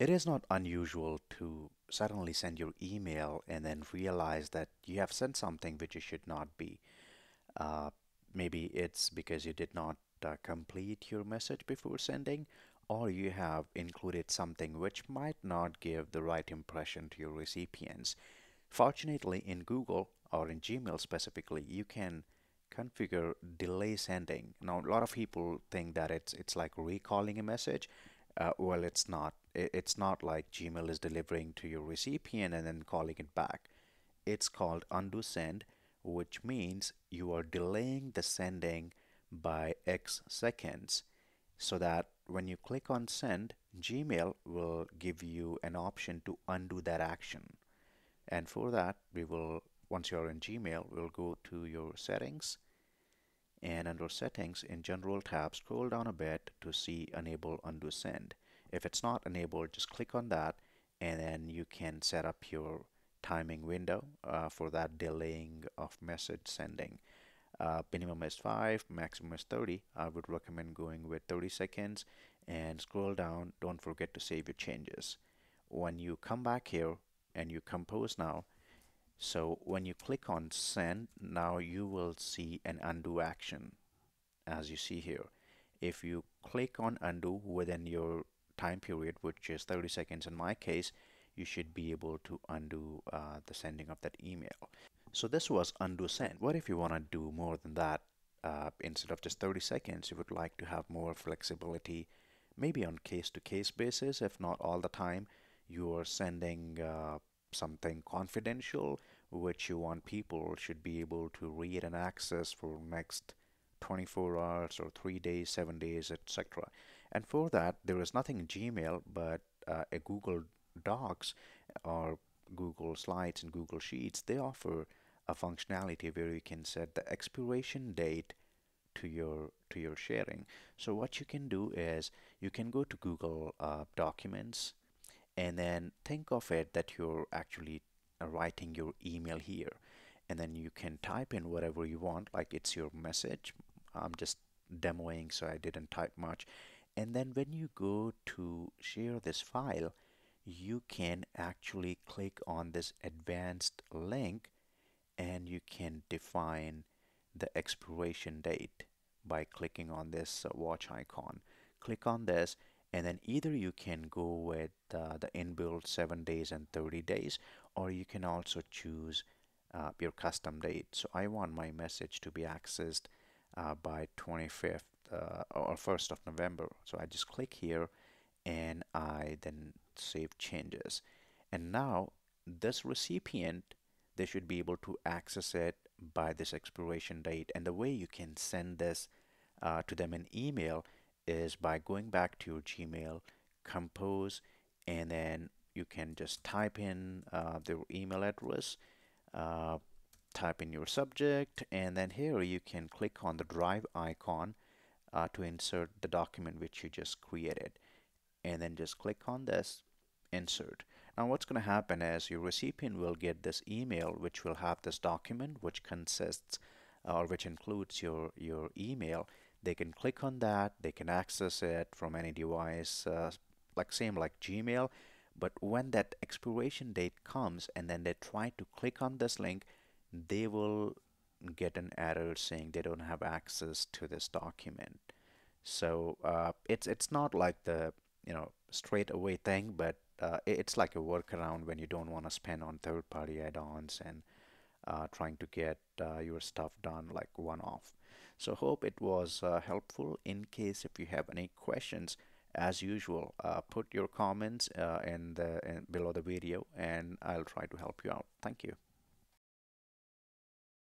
It is not unusual to suddenly send your email and then realize that you have sent something which you should not be. Maybe it's because you did not complete your message before sending, or you have included something which might not give the right impression to your recipients. Fortunately, in Google or in Gmail specifically, you can configure delay sending. Now, a lot of people think that it's like recalling a message. Well, it's not. It's not like Gmail is delivering to your recipient and then calling it back. It's called undo send, which means you are delaying the sending by X seconds, so that when you click on send, Gmail will give you an option to undo that action. And for that, we will, once you're in Gmail, we'll go to your settings, and under settings in general tab, scroll down a bit to see enable undo send. If it's not enabled, just click on that, and then you can set up your timing window for that delaying of message sending. Minimum is 5, maximum is 30. I would recommend going with 30 seconds, and scroll down. Don't forget to save your changes. When you come back here and you compose now, so when you click on send, now you will see an undo action, as you see here. If you click on undo within your time period, which is 30 seconds in my case, you should be able to undo the sending of that email. So this was undo send. What if you want to do more than that? Instead of just 30 seconds, you would like to have more flexibility, maybe on case-to-case basis, if not all the time. You are sending something confidential, which you want people should be able to read and access for next 24 hours or 3 days, 7 days, etc. And for that, there is nothing in Gmail but a Google Docs or Google Slides and Google Sheets. They offer a functionality where you can set the expiration date to your sharing. So what you can do is you can go to Google Documents, and then think of it that you're actually writing your email here, and then you can type in whatever you want, like it's your message. I'm just demoing, so I didn't type much. And then when you go to share this file, you can actually click on this advanced link, and you can define the expiration date by clicking on this watch icon. Click on this, and then either you can go with the inbuilt 7 days and 30 days, or you can also choose your custom date. So I want my message to be accessed by 25th or 1st of November. So I just click here, and I then save changes. And now this recipient, they should be able to access it by this expiration date. And the way you can send this to them in email is by going back to your Gmail, compose, and then you can just type in their email address, type in your subject, and then here you can click on the drive icon to insert the document which you just created, and then just click on this insert. Now what's going to happen is your recipient will get this email which will have this document which consists or which includes your email. They can click on that, they can access it from any device, like Gmail. But when that expiration date comes and then they try to click on this link, they will get an error saying they don't have access to this document. So it's not like the straight away thing, but it's like a workaround when you don't want to spend on third-party add-ons and trying to get your stuff done like one-off. So hope it was helpful. In case if you have any questions, as usual, put your comments in below the video, and I'll try to help you out. Thank you.